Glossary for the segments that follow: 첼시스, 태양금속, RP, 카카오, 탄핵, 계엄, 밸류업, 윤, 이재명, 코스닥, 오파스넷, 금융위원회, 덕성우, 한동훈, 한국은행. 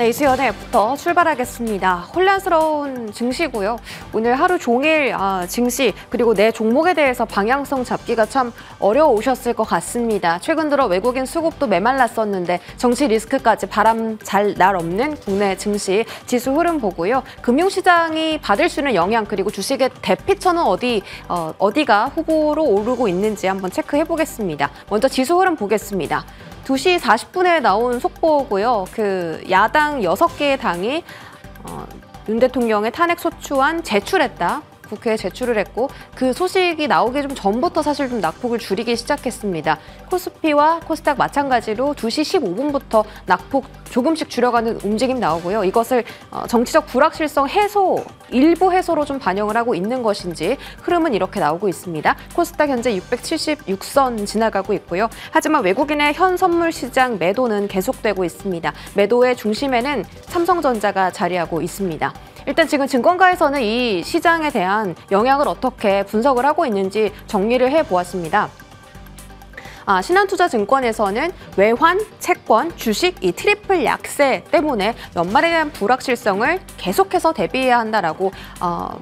네, 이수연에부터 출발하겠습니다. 혼란스러운 증시고요. 오늘 하루 종일 증시 그리고 내 종목에 대해서 방향성 잡기가 참 어려우셨을 것 같습니다. 최근 들어 외국인 수급도 메말랐었는데 정치 리스크까지 바람 잘 날 없는 국내 증시 지수 흐름 보고요. 금융시장이 받을 수 있는 영향 그리고 주식의 대피처는 어디가 후보로 오르고 있는지 한번 체크해 보겠습니다. 먼저 지수 흐름 보겠습니다. 2시 40분에 나온 속보고요. 그 야당 6개의 당이 윤 대통령의 탄핵소추안 제출했다. 국회에 제출을 했고 그 소식이 나오기 좀 전부터 사실 좀 낙폭을 줄이기 시작했습니다. 코스피와 코스닥 마찬가지로 2시 15분부터 낙폭 조금씩 줄여가는 움직임 나오고요. 이것을 정치적 불확실성 해소, 일부 해소로 좀 반영을 하고 있는 것인지 흐름은 이렇게 나오고 있습니다. 코스닥 현재 676선 지나가고 있고요. 하지만 외국인의 현 선물 시장 매도는 계속되고 있습니다. 매도의 중심에는 삼성전자가 자리하고 있습니다. 일단 지금 증권가에서는 이 시장에 대한 영향을 어떻게 분석을 하고 있는지 정리를 해보았습니다. 신한투자증권에서는 외환, 채권, 주식 이 트리플 약세 때문에 연말에 대한 불확실성을 계속해서 대비해야 한다라고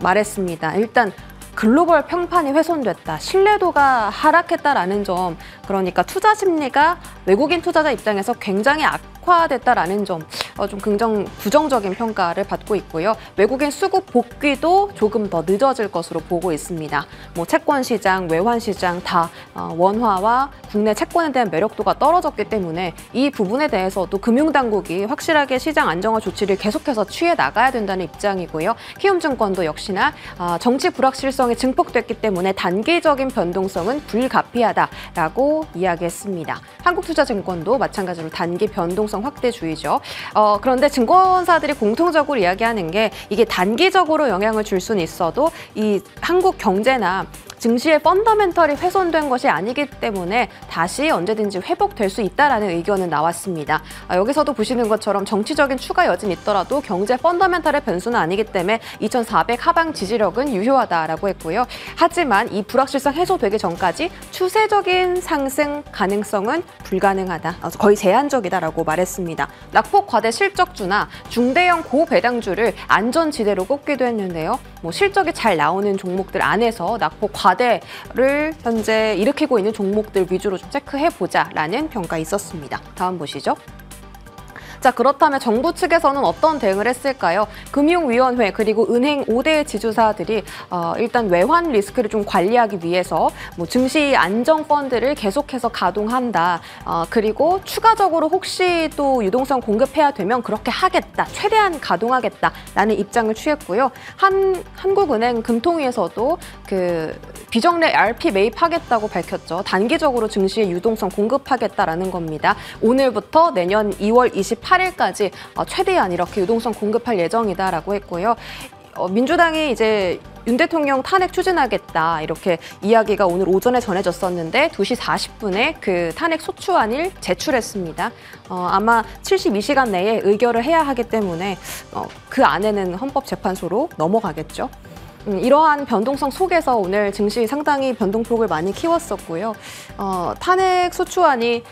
말했습니다. 일단 글로벌 평판이 훼손됐다, 신뢰도가 하락했다라는 점, 그러니까 투자 심리가 외국인 투자자 입장에서 굉장히 악화됐다라는 점, 좀 부정적인 평가를 받고 있고요. 외국인 수급 복귀도 조금 더 늦어질 것으로 보고 있습니다. 뭐 채권 시장, 외환 시장 다 원화와 국내 채권에 대한 매력도가 떨어졌기 때문에 이 부분에 대해서도 금융당국이 확실하게 시장 안정화 조치를 계속해서 취해 나가야 된다는 입장이고요. 키움증권도 역시나 정치 불확실성이 증폭됐기 때문에 단기적인 변동성은 불가피하다라고 이야기했습니다. 한국투자증권도 마찬가지로 단기 변동성 확대주의죠. 그런데 증권사들이 공통적으로 이야기하는 게 이게 단기적으로 영향을 줄 수는 있어도 이 한국 경제나 증시의 펀더멘털이 훼손된 것이 아니기 때문에 다시 언제든지 회복될 수 있다라는 의견은 나왔습니다. 여기서도 보시는 것처럼 정치적인 추가 여진 있더라도 경제 펀더멘털의 변수는 아니기 때문에 2400 하방 지지력은 유효하다라고 했고요. 하지만 이 불확실성 해소되기 전까지 추세적인 상승 가능성은 불가능하다, 거의 제한적이다라고 말했습니다. 낙폭 과대 실적주나 중대형 고배당주를 안전지대로 꼽기도 했는데요. 뭐 실적이 잘 나오는 종목들 안에서 낙폭 과대를 현재 일으키고 있는 종목들 위주로 좀 체크해보자라는 평가 있었습니다. 다음 보시죠. 자, 그렇다면 정부 측에서는 어떤 대응을 했을까요? 금융위원회 그리고 은행 5대 지주사들이 일단 외환 리스크를 좀 관리하기 위해서 뭐 증시 안정 펀드를 계속해서 가동한다. 그리고 추가적으로 혹시 또 유동성 공급해야 되면 그렇게 하겠다, 최대한 가동하겠다라는 입장을 취했고요. 한국은행 금통위에서도 그 비정례 RP 매입하겠다고 밝혔죠. 단기적으로 증시에 유동성 공급하겠다라는 겁니다. 오늘부터 내년 2월 28일까지 최대한 이렇게 유동성 공급할 예정이다라고 했고요. 민주당이 이제 윤 대통령 탄핵 추진하겠다 이렇게 이야기가 오늘 오전에 전해졌었는데 2시 40분에 그 탄핵 소추안을 제출했습니다. 아마 72시간 내에 의결을 해야 하기 때문에 그 안에는 헌법재판소로 넘어가겠죠. 이러한 변동성 속에서 오늘 증시 상당히 변동폭을 많이 키웠었고요. 탄핵 소추안이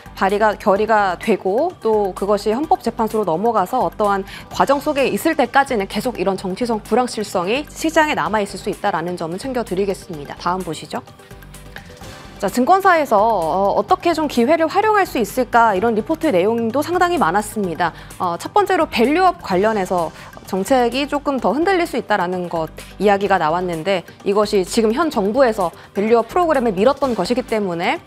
결의가 되고 또 그것이 헌법재판소로 넘어가서 어떠한 과정 속에 있을 때까지는 계속 이런 정치적 불확실성이 시장에 남아있을 수 있다는 점은 챙겨드리겠습니다. 다음 보시죠. 자, 증권사에서 어떻게 좀 기회를 활용할 수 있을까 이런 리포트 내용도 상당히 많았습니다. 첫 번째로 밸류업 관련해서 정책이 조금 더 흔들릴 수 있다는 것 이야기가 나왔는데 이것이 지금 현 정부에서 밸류업 프로그램을 밀었던 것이기 때문에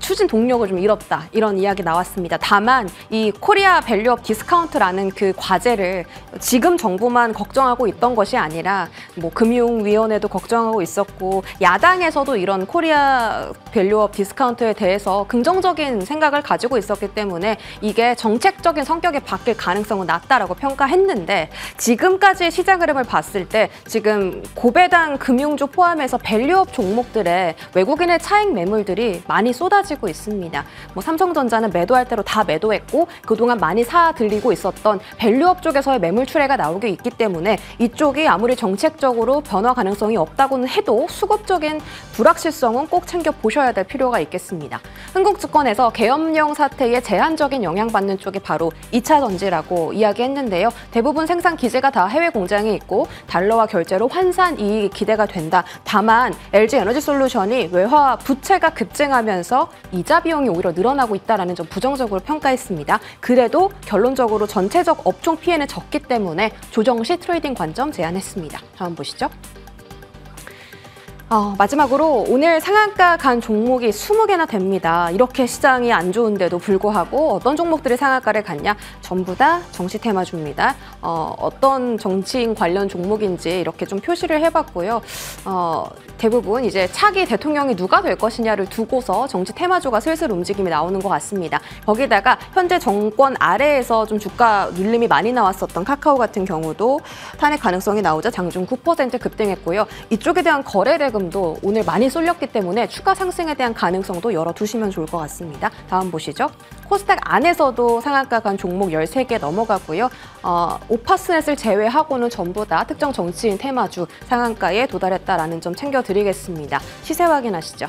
추진 동력을 좀 잃었다 이런 이야기 나왔습니다. 다만 이 코리아 밸류업 디스카운트라는 그 과제를 지금 정부만 걱정하고 있던 것이 아니라 뭐 금융위원회도 걱정하고 있었고 야당에서도 이런 코리아 밸류업 디스카운트에 대해서 긍정적인 생각을 가지고 있었기 때문에 이게 정책적인 성격에 바뀔 가능성은 낮다라고 평가했는데 지금까지의 시장 흐름을 봤을 때 지금 고배당 금융주 포함해서 밸류업 종목들의 외국인의 차익 매물들이 많이 쏟아지고 사라지고 있습니다. 뭐 삼성전자는 매도할 대로 다 매도했고 그동안 많이 사들리고 있었던 밸류업 쪽에서의 매물 출회가 나오고 있기 때문에 이쪽이 아무리 정책적으로 변화 가능성이 없다고는 해도 수급적인 불확실성은 꼭 챙겨보셔야 될 필요가 있겠습니다. 흥국증권에서 계엄령 사태에 제한적인 영향받는 쪽이 바로 2차 전지라고 이야기했는데요. 대부분 생산 기지가 다 해외 공장이 있고 달러와 결제로 환산 이익이 기대가 된다. 다만 LG 에너지 솔루션이 외화 부채가 급증하면서 이자 비용이 오히려 늘어나고 있다는 점 부정적으로 평가했습니다. 그래도 결론적으로 전체적 업종 피해는 적기 때문에 조정 시 트레이딩 관점 제안했습니다. 다음 보시죠. 마지막으로 오늘 상한가 간 종목이 20개나 됩니다. 이렇게 시장이 안 좋은데도 불구하고 어떤 종목들이 상한가를 갔냐? 전부 다 정치 테마주입니다. 어떤 정치인 관련 종목인지 이렇게 좀 표시를 해봤고요. 대부분 이제 차기 대통령이 누가 될 것이냐를 두고서 정치 테마주가 슬슬 움직임이 나오는 것 같습니다. 거기다가 현재 정권 아래에서 좀 주가 눌림이 많이 나왔었던 카카오 같은 경우도 탄핵 가능성이 나오자 장중 9% 급등했고요. 이쪽에 대한 거래대금도 오늘 많이 쏠렸기 때문에 추가 상승에 대한 가능성도 열어두시면 좋을 것 같습니다. 다음 보시죠. 코스닥 안에서도 상한가 간 종목 13개 넘어가고요. 오파스넷을 제외하고는 전부 다 특정 정치인 테마주 상한가에 도달했다라는 점 챙겨드리겠습니다. 시세 확인하시죠.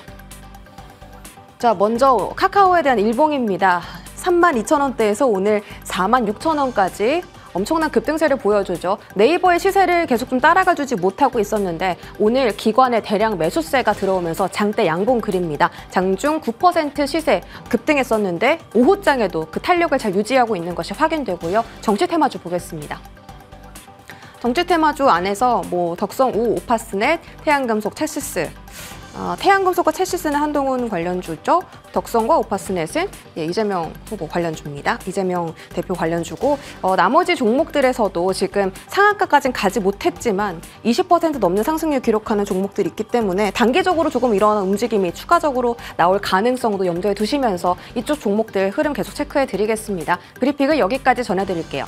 자, 먼저 카카오에 대한 일봉입니다. 32,000원대에서 오늘 46,000원까지 엄청난 급등세를 보여주죠. 네이버의 시세를 계속 좀 따라가주지 못하고 있었는데 오늘 기관의 대량 매수세가 들어오면서 장대 양봉 그립니다. 장중 9% 시세 급등했었는데 5호장에도 그 탄력을 잘 유지하고 있는 것이 확인되고요. 정치 테마주 보겠습니다. 정치 테마주 안에서 뭐 덕성, 우, 오파스넷, 태양금속, 첼시스. 태양금속과 첼시스는 한동훈 관련주죠. 덕성과 오파스넷은 이재명 후보 관련주입니다. 이재명 대표 관련주고 나머지 종목들에서도 지금 상한가까지는 가지 못했지만 20% 넘는 상승률 기록하는 종목들이 있기 때문에 단기적으로 조금 일어난 움직임이 추가적으로 나올 가능성도 염두에 두시면서 이쪽 종목들 흐름 계속 체크해 드리겠습니다. 브리핑은 여기까지 전해드릴게요.